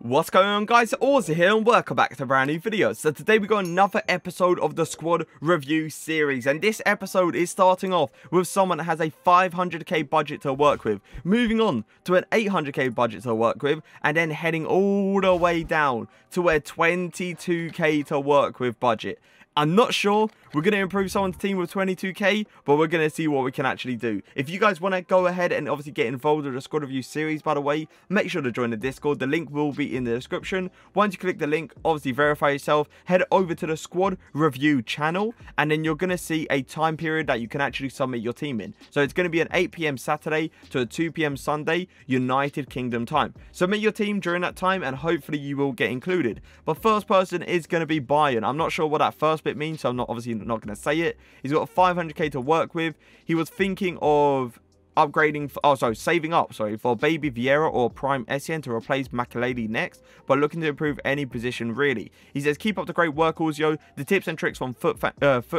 What's going on, guys? Auzi here, and welcome back to a brand new video. So today we got another episode of the Squad Review Series, and this episode is starting off with someone that has a 500k budget to work with, moving on to an 800k budget to work with, and then heading all the way down to a 22k to work with budget. I'm not sure we're going to improve someone's team with 22k, but we're going to see what we can actually do. If you guys want to go ahead and obviously get involved with the Squad Review Series, by the way, make sure to join the Discord. The link will be in the description. Once you click the link, obviously verify yourself, head over to the Squad Review channel, and then you're going to see a time period that you can actually submit your team in. So it's going to be an 8 PM Saturday to a 2 PM Sunday United Kingdom time. Submit your team during that time, and hopefully you will get included. But first person is going to be Bayern. I'm not sure what that first bit means, so I'm not obviously not going to say it. He's got 500k to work with. He was thinking of upgrading for, saving up for Baby Vieira or Prime Essien to replace McElady next, but looking to improve any position really. He says, keep up the great work, Auzi. The tips and tricks from Foot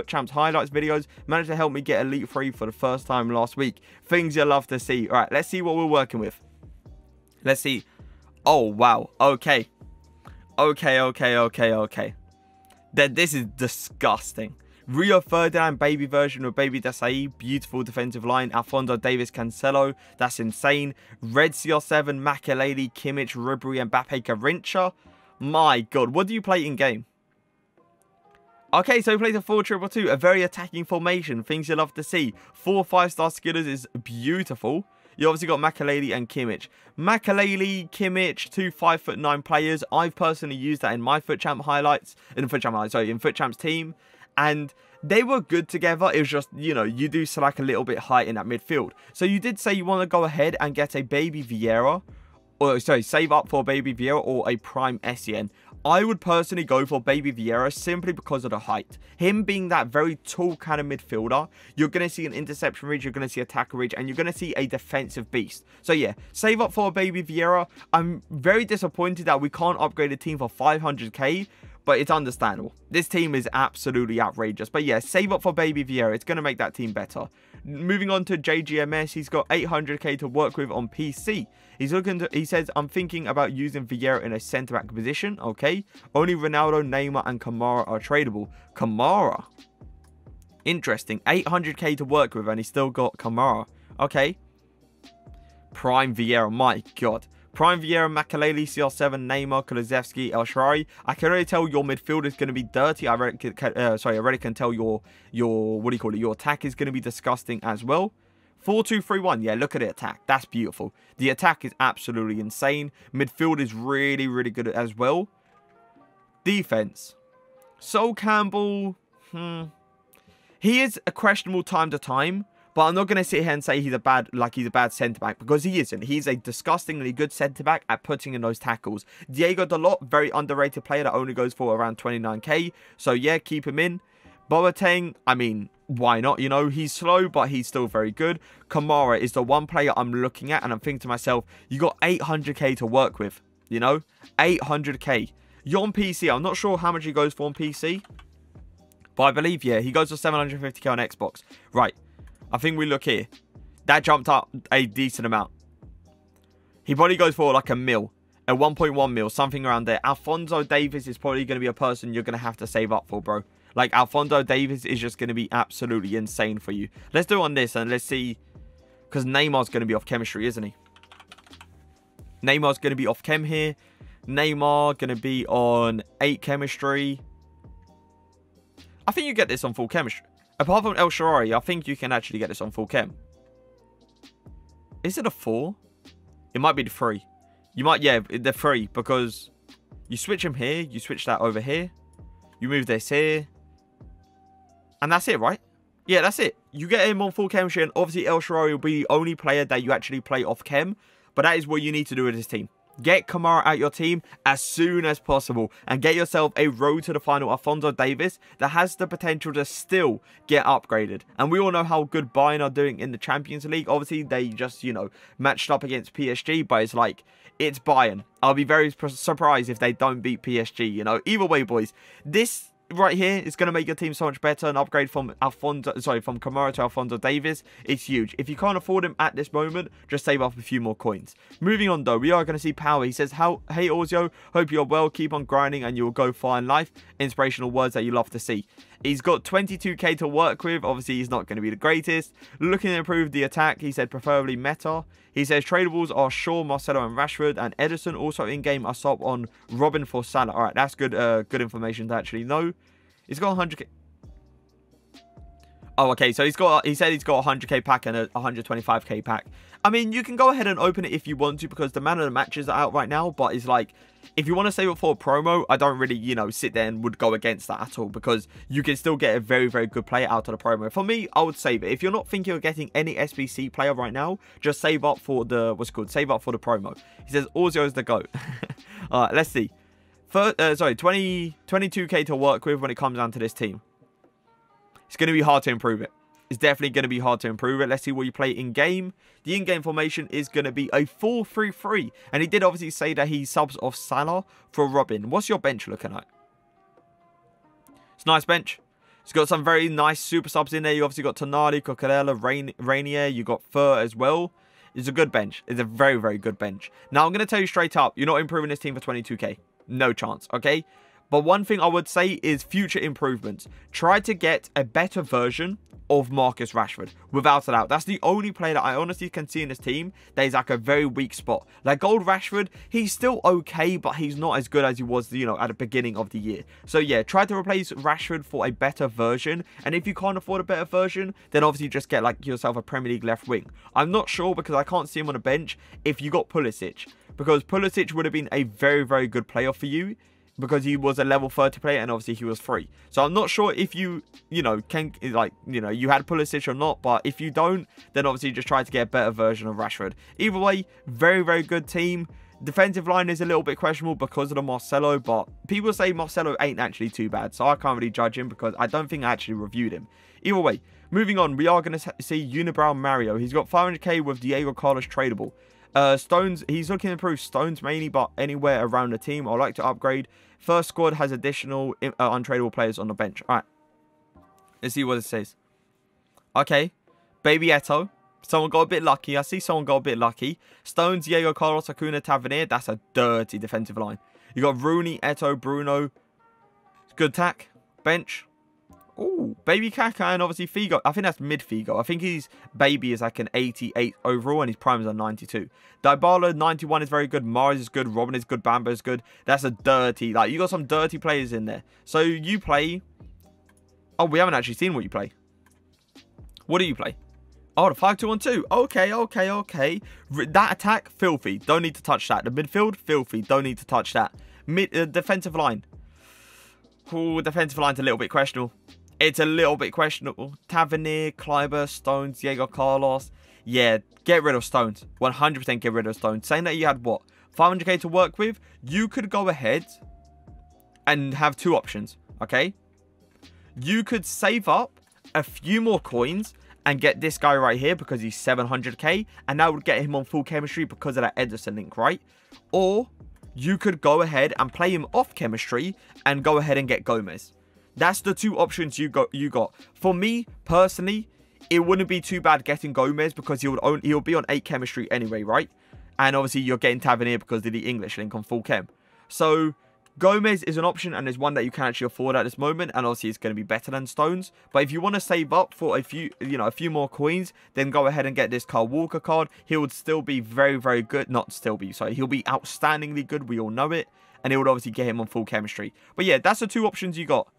Champs highlights videos managed to help me get Elite 3 for the first time last week. Things you love to see. All right, let's see what we're working with. Let's see. Oh, wow. Okay. That this is disgusting. Rio Ferdinand baby version of Baby Dasai, beautiful defensive line. Alphonso Davies, Cancelo, that's insane. Red CR7, Makelele, Kimmich, Ribéry, Mbappe, Garincha. My god, what do you play in game? Okay, so he plays a 4-3-2, a very attacking formation. Things you love to see. 4 5-star skillers is beautiful. You obviously got Makelele and Kimmich. Makelele, Kimmich, 2 5'9" players. I've personally used that in my Foot Champs team, and they were good together. It was just, you know, you do slack a little bit high in that midfield. So you did say you want to go ahead and get a Baby Vieira, or sorry, save up for Baby Vieira or a Prime Essien. I would personally go for Baby Vieira simply because of the height. Him being that very tall kind of midfielder, you're going to see an interception ridge, you're going to see a tackle ridge, and you're going to see a defensive beast. So yeah, save up for Baby Vieira. I'm very disappointed that we can't upgrade a team for 500k, but it's understandable. This team is absolutely outrageous. But yeah, save up for Baby Vieira. It's going to make that team better. Moving on to JGMS, he's got 800k to work with on PC. He's looking to, he says, I'm thinking about using Vieira in a centre-back position. Okay. Only Ronaldo, Neymar, and Kamara are tradable. Kamara. Interesting. 800k to work with, and he's still got Kamara. Okay. Prime Vieira. My God. Prime Vieira, Makelele, CR7, Neymar, Kulusevski, El Shaarawy. I can already tell your midfield is going to be dirty. I already can tell your attack is going to be disgusting as well. 4-2-3-1. Yeah, look at the attack. That's beautiful. The attack is absolutely insane. Midfield is really, really good as well. Defense. Sol Campbell. He is a questionable time to time. But I'm not going to sit here and say he's a bad centre-back, because he isn't. He's a disgustingly good centre-back at putting in those tackles. Diego Carlos, very underrated player that only goes for around 29k. So yeah, keep him in. Boateng, I mean, why not? You know, he's slow, but he's still very good. Kamara is the one player I'm looking at, and I'm thinking to myself, you got 800k to work with, you know? 800k. You're on PC. I'm not sure how much he goes for on PC. But I believe, yeah, he goes for 750k on Xbox. Right. I think we look here. That jumped up a decent amount. He probably goes for like a mil. A 1.1 mil. Something around there. Alphonso Davies is probably going to be a person you're going to have to save up for, bro. Like, Alphonso Davies is just going to be absolutely insane for you. Let's do on this and let's see. Because Neymar's going to be off chemistry, isn't he? Neymar's going to be off chem here. Neymar going to be on 8 chemistry. I think you get this on full chemistry. Apart from El Shaarawy, I think you can actually get this on full chem. Is it a 4? It might be the 3. You might, yeah, the 3, because you switch him here, you switch that over here, you move this here, and that's it, right? Yeah, that's it. You get him on full chemistry, and obviously El Shaarawy will be the only player that you actually play off chem, but that is what you need to do with this team. Get Kamara out your team as soon as possible and get yourself a road to the final Alphonso Davies that has the potential to still get upgraded. And we all know how good Bayern are doing in the Champions League. Obviously, they just, you know, matched up against PSG, but it's like, it's Bayern. I'll be very surprised if they don't beat PSG, you know. Either way, boys, this right here is going to make your team so much better. An upgrade from Kamara to Alphonso Davies is huge. If you can't afford him at this moment, just save up a few more coins. Moving on though, we are going to see Power. He says, hey Auzi, hope you're well. Keep on grinding and you'll go far in life. Inspirational words that you love to see. He's got 22k to work with. Obviously, he's not going to be the greatest. Looking to improve the attack, he said, preferably meta. He says tradables are Shaw, Marcelo, and Rashford, and Ederson also in game. I swap on Robin for Salah. All right, that's good. Good information to actually know. He's got 100k. Oh, okay. So he's got. He said he's got 100k pack and a 125k pack. I mean, you can go ahead and open it if you want to because the man of the matches are out right now. But it's like, if you want to save it for a promo, I don't really, you know, sit there and would go against that at all because you can still get a very, very good player out of the promo. For me, I would save it. If you're not thinking of getting any SBC player right now, just save up for the, save up for the promo. He says, Auzi is the GOAT. All right, let's see. 22k to work with when it comes down to this team. It's going to be hard to improve it. It's definitely going to be hard to improve it. Let's see what you play in-game. The in-game formation is going to be a 4-3-3. And he did obviously say that he subs off Salah for Robin. What's your bench looking like? It's a nice bench. It's got some very nice super subs in there. You obviously got Tonali, Coquelele, Rainier. You got Fur as well. It's a good bench. It's a very, very good bench. Now, I'm going to tell you straight up, you're not improving this team for 22k. No chance, okay? But one thing I would say is future improvements. Try to get a better version of Marcus Rashford, without a doubt. That's the only player that I honestly can see in this team that is like a very weak spot. Like old Rashford, he's still okay, but he's not as good as he was, you know, at the beginning of the year. So yeah, try to replace Rashford for a better version. And if you can't afford a better version, then obviously just get like yourself a Premier League left wing. I'm not sure because I can't see him on a bench if you got Pulisic, because Pulisic would have been a very, very good player for you, because he was a level 30 player and obviously he was free. So I'm not sure if you know, can, like, you know, you had Pulisic or not, but if you don't, then obviously just try to get a better version of Rashford. Either way, very, very good team. Defensive line is a little bit questionable because of the Marcelo, but people say Marcelo ain't actually too bad, so I can't really judge him because I don't think I actually reviewed him. Either way, moving on, we are going to see Unibrow Mario. He's got 500k with Diego Carlos tradable. Stones, he's looking to improve Stones mainly, but anywhere around the team. I like to upgrade. First squad has additional untradeable players on the bench. All right, let's see what it says. Okay, Baby Eto. Someone got a bit lucky. I see someone got a bit lucky. Stones, Diego Carlos, Acuna, Tavernier. That's a dirty defensive line. You got Rooney, Eto, Bruno. Good tack. Bench. Ooh, Baby Kaka and obviously Figo. I think that's mid-Figo. I think his Baby is like an 88 overall and his prime is a 92. Dybala, 91 is very good. Mars is good. Robin is good. Bamba is good. That's a dirty... Like, you got some dirty players in there. So, you play... Oh, we haven't actually seen what you play. What do you play? Oh, the 5-2-1-2. Okay, okay, okay. That attack, filthy. Don't need to touch that. The midfield, filthy. Don't need to touch that. Defensive line. Ooh, defensive line's a little bit questionable. It's a little bit questionable. Tavernier, Kleiber, Stones, Diego Carlos. Yeah, get rid of Stones. 100% get rid of Stones. Saying that you had, what, 500k to work with? You could go ahead and have two options, okay? You could save up a few more coins and get this guy right here because he's 700k. And that would get him on full chemistry because of that Ederson link, right? Or you could go ahead and play him off chemistry and go ahead and get Gomez. That's the two options you got. For me, personally, it wouldn't be too bad getting Gomez because he'll be on 8 chemistry anyway, right? And obviously, you're getting Tavernier because of the English link on full chem. So, Gomez is an option and is one that you can actually afford at this moment. And obviously, it's going to be better than Stones. But if you want to save up for a few more coins, then go ahead and get this Kyle Walker card. He would still be very, very good. Not still be, sorry. He'll be outstandingly good. We all know it. And it would obviously get him on full chemistry. But yeah, that's the two options you got.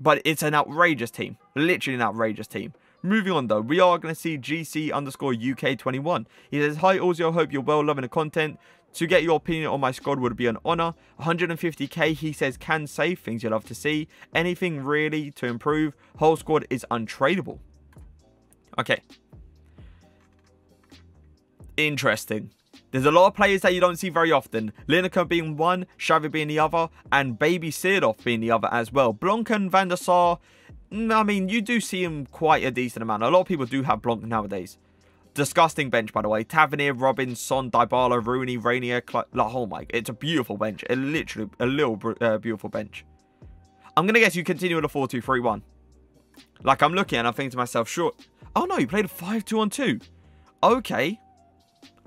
But it's an outrageous team. Literally an outrageous team. Moving on though, we are going to see GC_UK21. He says, hi Auzi, hope you're well, loving the content. To get your opinion on my squad would be an honour. 150k, he says, can save. Things you love to see. Anything really to improve. Whole squad is untradeable. Okay. Interesting. There's a lot of players that you don't see very often. Lineker being one, Xavi being the other, and Baby Seedorf being the other as well. Blanken, Van der Sar, I mean, you do see him quite a decent amount. A lot of people do have Blanken nowadays. Disgusting bench, by the way. Tavernier, Robin, Son, Dybala, Rooney, Rainier, like, oh my, it's a beautiful bench. It's literally a beautiful bench. I'm going to guess you continue with a 4-2-3-1. Like, I'm looking and I'm thinking to myself, sure. Oh, no, you played a 5-2-1-2. Okay.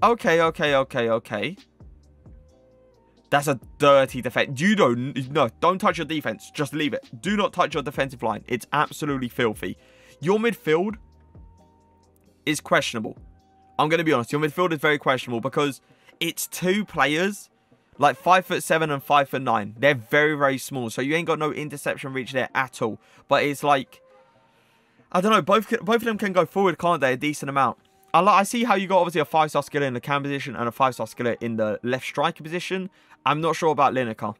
Okay. That's a dirty defense. You don't... No, don't touch your defense. Just leave it. Do not touch your defensive line. It's absolutely filthy. Your midfield is questionable. I'm going to be honest. Your midfield is very questionable because it's two players... Like 5'7" and 5'9". They're very, very small. So you ain't got no interception reach there at all. But it's like, I don't know. Both of them can go forward, can't they? A decent amount. I see how you got obviously a 5-star skiller in the cam position and a 5-star skiller in the left striker position. I'm not sure about Lineker.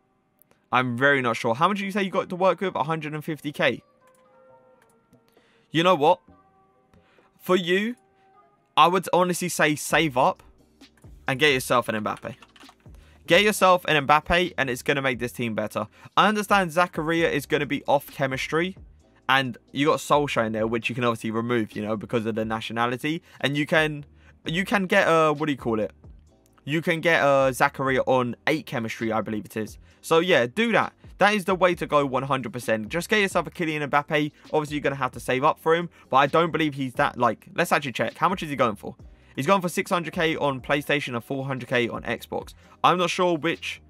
I'm very not sure. How much did you say you got to work with? 150k. You know what? For you, I would honestly say save up and get yourself an Mbappe. Get yourself an Mbappe, and it's going to make this team better. I understand Zakaria is going to be off chemistry, and you got Solskjaer in there, which you can obviously remove, you know, because of the nationality. And you can get what do you call it? You can get Zakaria on 8 chemistry, I believe it is. So yeah, do that. That is the way to go 100%. Just get yourself a Kylian Mbappe. Obviously, you're going to have to save up for him, but I don't believe he's that, like, let's actually check. How much is he going for? He's gone for 600k on PlayStation and 400k on Xbox. I'm not sure which...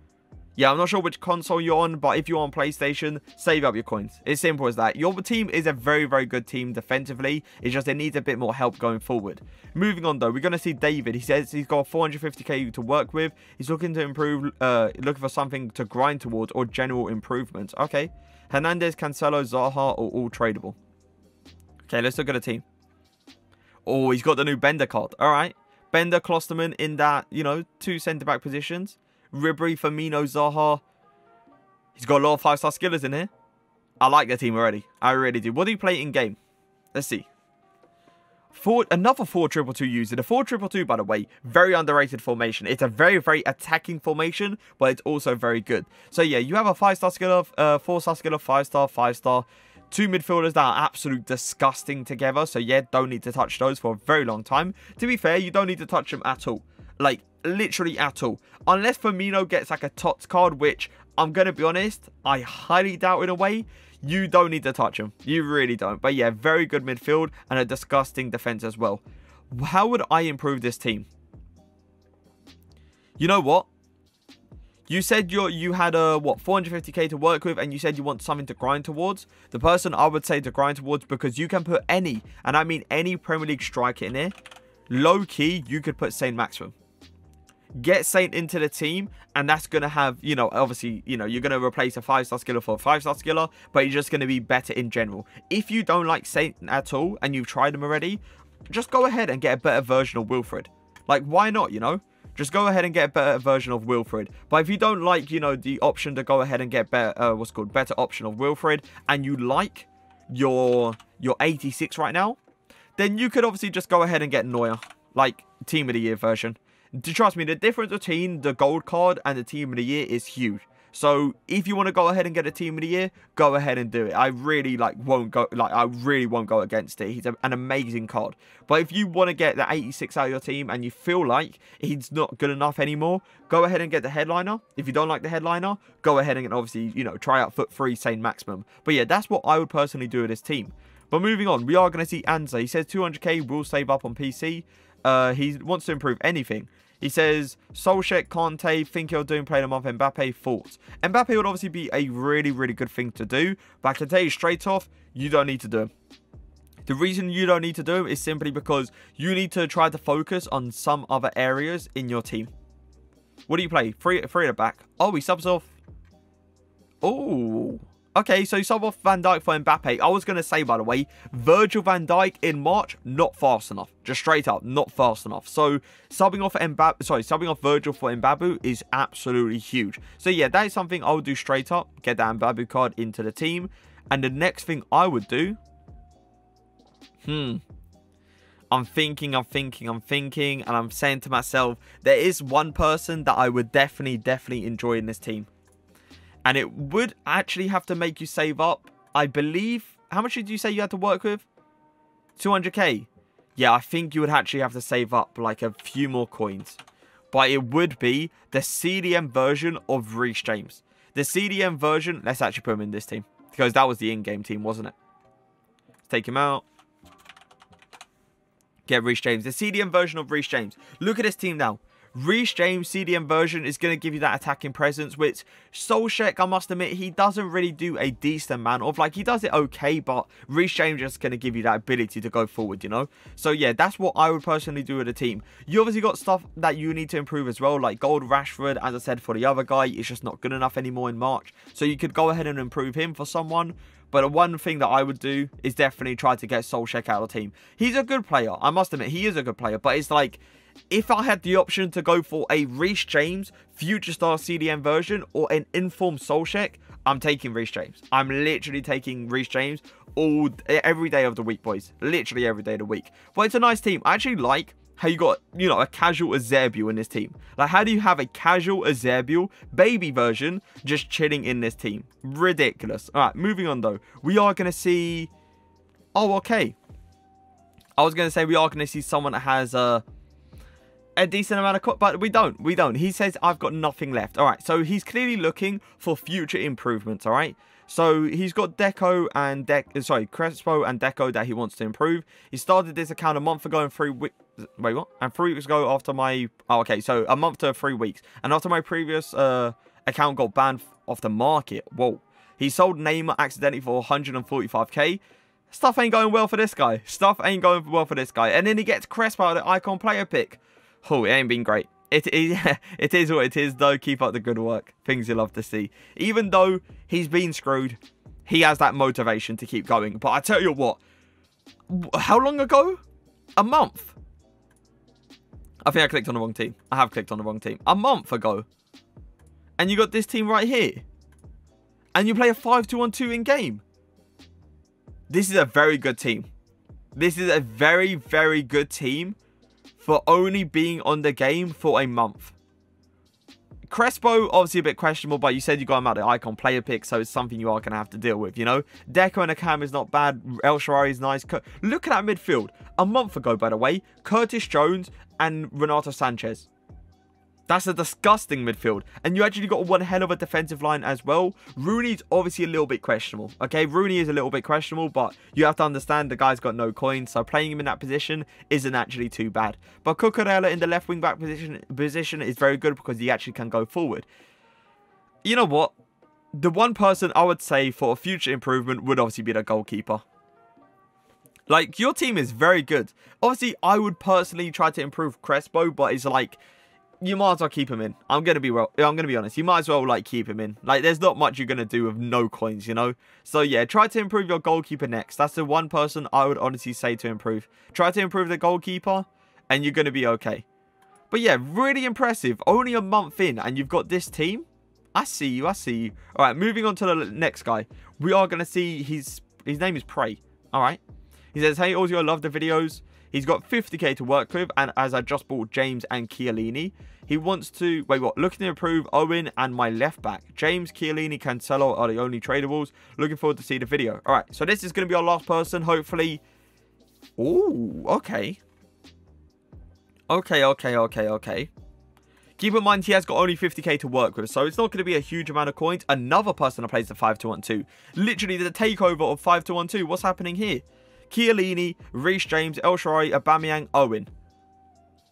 Yeah, I'm not sure which console you're on, but if you're on PlayStation, save up your coins. It's simple as that. Your team is a very, very good team defensively. It's just it needs a bit more help going forward. Moving on, though, we're going to see David. He says he's got 450k to work with. He's looking to improve, looking for something to grind towards or general improvements. Okay. Hernandez, Cancelo, Zaha are all tradable. Okay, let's look at a team. Oh, he's got the new Bender card. All right. Bender, Klosterman in that, you know, 2 centre-back positions. Ribéry, Firmino, Zaha. He's got a lot of 5-star skillers in here. I like the team already. I really do. What do you play in game? Let's see. Another 4-2-2 user. The 4-2-2, by the way, very underrated formation. It's a very, very attacking formation, but it's also very good. So, yeah, you have a 5-star skiller, 4-star skiller, 5-star, 5-star. 2 midfielders that are absolute disgusting together. So, yeah, don't need to touch those for a very long time. To be fair, you don't need to touch them at all. Like, literally at all. Unless Firmino gets, like, a TOTS card, which, I'm going to be honest, I highly doubt in a way. You don't need to touch them. You really don't. But, yeah, very good midfield and a disgusting defense as well. How would I improve this team? You know what? You said you had, 450k to work with, and you said you want something to grind towards. The person I would say to grind towards, because you can put any, and I mean any Premier League striker in here. Low-key, you could put Saint Maximum. Get Saint into the team, and that's going to have, you know, obviously, you know, you're going to replace a 5-star skiller for a 5-star skiller, but you're just going to be better in general. If you don't like Saint at all, and you've tried him already, just go ahead and get a better version of Wilfred. Like, why not, you know? Just go ahead and get a better version of Wilfred. But if you don't like, you know, the option to go ahead and get better, better option of Wilfred, and you like your 86 right now, then you could obviously just go ahead and get Neuer, like Team of the Year version. Trust me, the difference between the gold card and the Team of the Year is huge. So if you want to go ahead and get a Team of the Year, go ahead and do it. I really won't go against it. He's an amazing card. But if you want to get the 86 out of your team and you feel like he's not good enough anymore, go ahead and get the headliner. If you don't like the headliner, go ahead and obviously, you know, try out foot free Saint Maximum. But yeah, that's what I would personally do with this team. But moving on, we are going to see Anza. He says 200k will save up on PC. He wants to improve anything. He says, Solskjaer, Kante, think he'll do play the month, Mbappe, thoughts. Mbappe would obviously be a really, really good thing to do. But I can tell you straight off, you don't need to do him. The reason you don't need to do him is simply because you need to try to focus on some other areas in your team. What do you play? Three at the back. Oh, he subs off. Oh. Okay, so you sub off Van Dijk for Mbappe. I was going to say, by the way, Virgil van Dijk in March, not fast enough. Just straight up, not fast enough. So, subbing off Virgil for Mbappe is absolutely huge. So, yeah, that is something I would do straight up. Get that Mbappe card into the team. And the next thing I would do... I'm thinking. And I'm saying to myself, there is one person that I would definitely enjoy in this team. And it would actually have to make you save up, I believe. How much did you say you had to work with? 200k. Yeah, I think you would actually have to save up like a few more coins. But it would be the CDM version of Reece James. The CDM version, let's actually put him in this team. Because that was the in-game team, wasn't it? Let's take him out. Get Reece James. The CDM version of Reece James. Look at this team now. Reece James CDM version is going to give you that attacking presence, which Solskjaer, I must admit, he doesn't really do a decent amount of. Like, he does it okay, but Reece James is going to give you that ability to go forward, you know? So, yeah, that's what I would personally do with the team. You obviously got stuff that you need to improve as well, like Gold Rashford, as I said, for the other guy. It's just not good enough anymore in March. So, you could go ahead and improve him for someone. But one thing that I would do is definitely try to get Solskjaer out of the team. He's a good player. I must admit, he is a good player. But it's like, if I had the option to go for a Reece James future star CDM version or an informed Solskjaer, I'm taking Reece James. I'm literally taking Reece James every day of the week, boys. Literally every day of the week. But it's a nice team. I actually like how you got, you know, a casual Eusebio in this team. Like, how do you have a casual Eusebio baby version just chilling in this team? Ridiculous. All right, moving on though. We are going to see... Oh, okay. I was going to say we are going to see someone that has a decent amount of cut, but we don't. He says I've got nothing left. All right, so he's clearly looking for future improvements. All right, so he's got Deco and Crespo and Deco that he wants to improve. He started this account a month ago and 3 weeks. Wait, what? And 3 weeks ago after my... Oh, okay, so a month to 3 weeks. And after my previous account got banned off the market. Whoa. He sold Neymar accidentally for 145k. Stuff ain't going well for this guy. Stuff ain't going well for this guy. And then he gets Crespo, the icon player pick. Oh, it ain't been great. It is what it is, though. Keep up the good work. Things you love to see. Even though he's been screwed, he has that motivation to keep going. But I tell you what, how long ago? A month. I think I clicked on the wrong team. I have clicked on the wrong team. A month ago. And you got this team right here. And you play a 5-2-1-2 in game. This is a very good team. This is a very, very good team for only being on the game for a month. Crespo, obviously a bit questionable, but you said you got him out of the icon player pick, so it's something you are going to have to deal with, you know? Deco and Akam is not bad. El Shaarawy is nice. Look at that midfield. A month ago, by the way, Curtis Jones and Renato Sanchez. That's a disgusting midfield. And you actually got one hell of a defensive line as well. Rooney's obviously a little bit questionable. Okay, Rooney is a little bit questionable, but you have to understand the guy's got no coins, so playing him in that position isn't actually too bad. But Cucurella in the left wing back position is very good because he actually can go forward. You know what? The one person I would say for a future improvement would obviously be the goalkeeper. Like, your team is very good. Obviously, I would personally try to improve Crespo, but it's like, you might as well keep him in. I'm gonna be honest. You might as well, like, keep him in. Like, there's not much you're gonna do with no coins, you know? So, yeah, try to improve your goalkeeper next. That's the one person I would honestly say to improve. Try to improve the goalkeeper, and you're gonna be okay. But, yeah, really impressive. Only a month in, and you've got this team? I see you, I see you. All right, moving on to the next guy. We are gonna see his name is Prey. All right. He says, hey, Auzi, I love the videos. He's got 50k to work with, and as I just bought James and Chiellini, he wants to... Wait, what? Looking to improve Owen and my left back. James, Chiellini, Cancelo are the only tradables. Looking forward to see the video. All right, so this is going to be our last person, hopefully. Ooh, okay. Okay. Keep in mind, he has got only 50k to work with, so it's not going to be a huge amount of coins. Another person that plays the 5-2-1-2. Literally, the takeover of 5-2-1-2. What's happening here? Chiellini, Reece James, El Shaarawy, Aubameyang, Owen.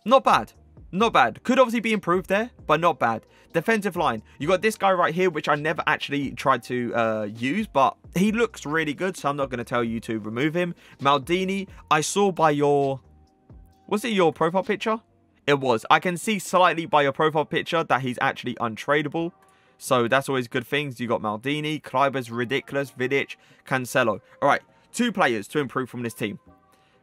Not bad. Not bad. Could obviously be improved there, but not bad. Defensive line. You got this guy right here, which I never actually tried to use, but he looks really good, so I'm not going to tell you to remove him. Maldini, I saw by your... Was it your profile picture? It was. I can see slightly by your profile picture that he's actually untradeable. So that's always good things. You got Maldini, Kleiber's ridiculous, Vidic, Cancelo. All right. Two players to improve from this team.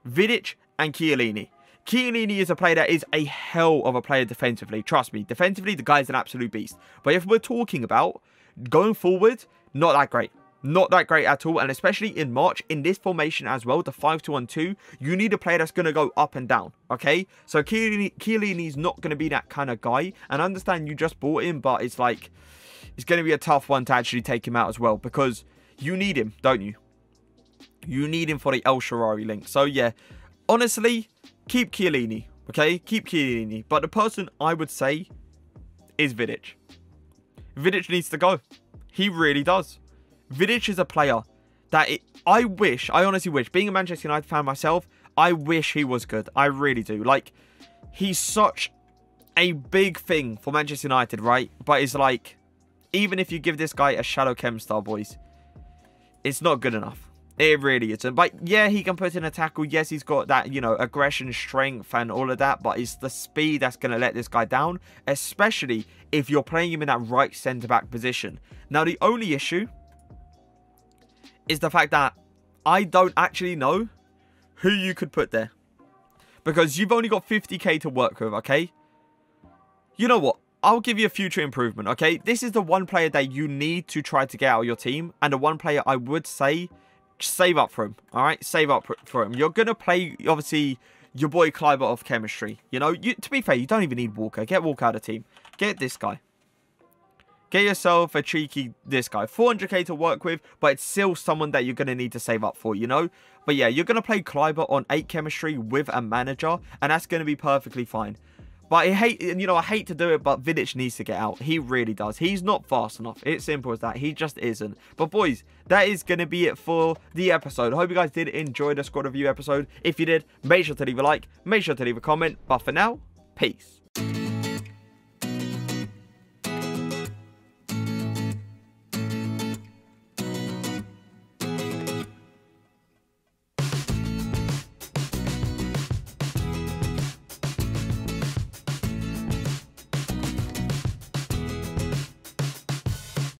Vidic and Chiellini. Chiellini is a player that is a hell of a player defensively. Trust me. Defensively, the guy's an absolute beast. But if we're talking about going forward, not that great. Not that great at all. And especially in March, in this formation as well, the 5-2-1-2, you need a player that's going to go up and down. Okay? So Chiellini's not going to be that kind of guy. And I understand you just bought him, but it's like, it's going to be a tough one to actually take him out as well. Because you need him, don't you? You need him for the El Shaarawy link. So, yeah. Honestly, keep Chiellini. Okay? Keep Chiellini. But the person I would say is Vidic. Vidic needs to go. He really does. Vidic is a player that I honestly wish, being a Manchester United fan myself, I wish he was good. I really do. Like, he's such a big thing for Manchester United, right? But it's like, even if you give this guy a shallow chem star, boys, it's not good enough. It really isn't. But yeah, he can put in a tackle. Yes, he's got that, you know, aggression, strength and all of that. But it's the speed that's going to let this guy down, especially if you're playing him in that right centre-back position. Now, the only issue is the fact that I don't actually know who you could put there, because you've only got 50k to work with, okay? You know what? I'll give you a future improvement, okay? This is the one player that you need to try to get out of your team, and the one player I would say... save up for him, all right? Save up for him. You're going to play, obviously, your boy Kleiber of chemistry. You know, to be fair, you don't even need Walker. Get Walker out of the team. Get this guy. Get yourself a cheeky this guy. 400k to work with, but it's still someone that you're going to need to save up for, you know? But yeah, you're going to play Kleiber on 8 chemistry with a manager, and that's going to be perfectly fine. But I hate to do it, but Vidic needs to get out. He really does. He's not fast enough. It's simple as that. He just isn't. But boys, that is going to be it for the episode. I hope you guys did enjoy the squad review episode. If you did, make sure to leave a like. Make sure to leave a comment. But for now, peace.